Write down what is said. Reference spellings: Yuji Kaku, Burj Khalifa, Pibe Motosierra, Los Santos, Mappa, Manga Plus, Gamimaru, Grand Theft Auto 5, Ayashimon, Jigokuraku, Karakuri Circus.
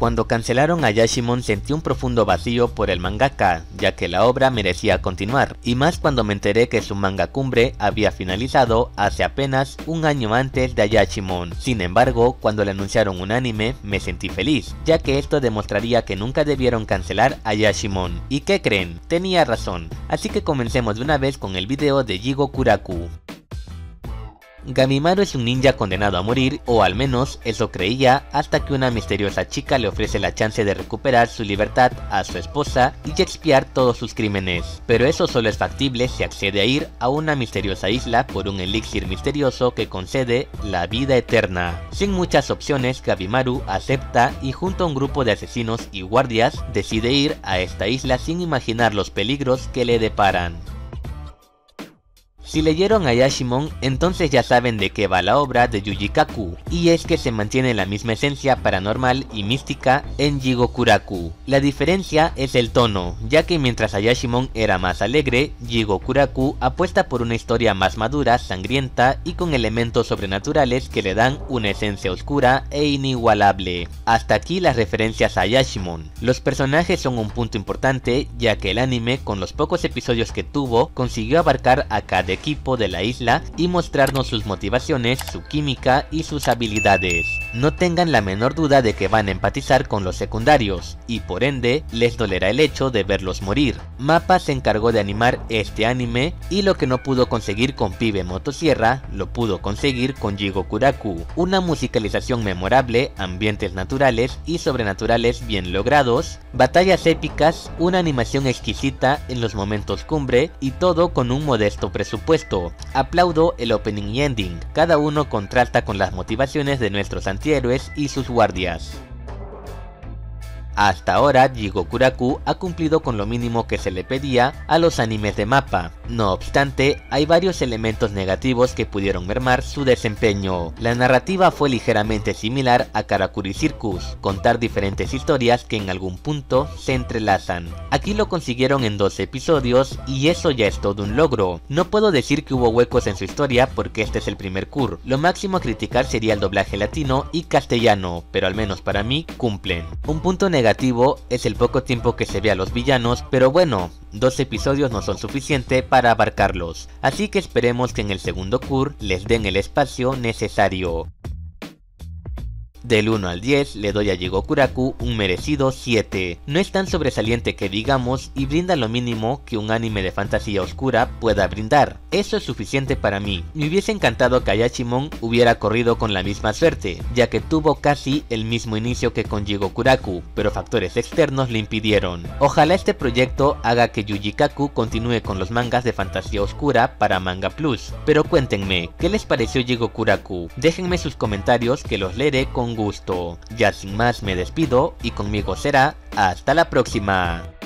Cuando cancelaron a Ayashimon sentí un profundo vacío por el mangaka, ya que la obra merecía continuar, y más cuando me enteré que su manga cumbre había finalizado hace apenas un año antes de Ayashimon. Sin embargo, cuando le anunciaron un anime, me sentí feliz, ya que esto demostraría que nunca debieron cancelar a Ayashimon. ¿Y qué creen? Tenía razón, así que comencemos de una vez con el video de Jigokuraku. Gamimaru es un ninja condenado a morir, o al menos eso creía, hasta que una misteriosa chica le ofrece la chance de recuperar su libertad a su esposa y expiar todos sus crímenes. Pero eso solo es factible si accede a ir a una misteriosa isla por un elixir misterioso que concede la vida eterna. Sin muchas opciones, Gamimaru acepta y junto a un grupo de asesinos y guardias decide ir a esta isla sin imaginar los peligros que le deparan. Si leyeron a Ayashimon, entonces ya saben de qué va la obra de Yuji Kaku, y es que se mantiene la misma esencia paranormal y mística en Jigokuraku. La diferencia es el tono, ya que mientras Ayashimon era más alegre, Jigokuraku apuesta por una historia más madura, sangrienta y con elementos sobrenaturales que le dan una esencia oscura e inigualable. Hasta aquí las referencias a Ayashimon. Los personajes son un punto importante, ya que el anime, con los pocos episodios que tuvo, consiguió abarcar a cada equipo de la isla y mostrarnos sus motivaciones, su química y sus habilidades. No tengan la menor duda de que van a empatizar con los secundarios y por ende les dolerá el hecho de verlos morir. Mappa se encargó de animar este anime y lo que no pudo conseguir con Pibe Motosierra lo pudo conseguir con Jigokuraku. Una musicalización memorable, ambientes naturales y sobrenaturales bien logrados, batallas épicas, una animación exquisita en los momentos cumbre y todo con un modesto presupuesto. Aplaudo el opening y ending, cada uno contrasta con las motivaciones de nuestros antihéroes y sus guardias. Hasta ahora, Jigokuraku ha cumplido con lo mínimo que se le pedía a los animes de Mappa. No obstante, hay varios elementos negativos que pudieron mermar su desempeño. La narrativa fue ligeramente similar a Karakuri Circus, contar diferentes historias que en algún punto se entrelazan. Aquí lo consiguieron en 12 episodios y eso ya es todo un logro. No puedo decir que hubo huecos en su historia porque este es el primer cur. Lo máximo a criticar sería el doblaje latino y castellano, pero al menos para mí cumplen. Un punto negativo es el poco tiempo que se ve a los villanos, pero bueno, 12 episodios no son suficientes para abarcarlos, así que esperemos que en el segundo cur les den el espacio necesario. Del 1 al 10 le doy a Jigokuraku un merecido 7. No es tan sobresaliente que digamos y brinda lo mínimo que un anime de fantasía oscura pueda brindar. Eso es suficiente para mí. Me hubiese encantado que Ayashimon hubiera corrido con la misma suerte, ya que tuvo casi el mismo inicio que con Jigokuraku, pero factores externos le impidieron. Ojalá este proyecto haga que Yuji Kaku continúe con los mangas de fantasía oscura para Manga Plus. Pero cuéntenme, ¿qué les pareció Jigokuraku? Déjenme sus comentarios que los leeré con gusto. Ya sin más me despido y conmigo será hasta la próxima.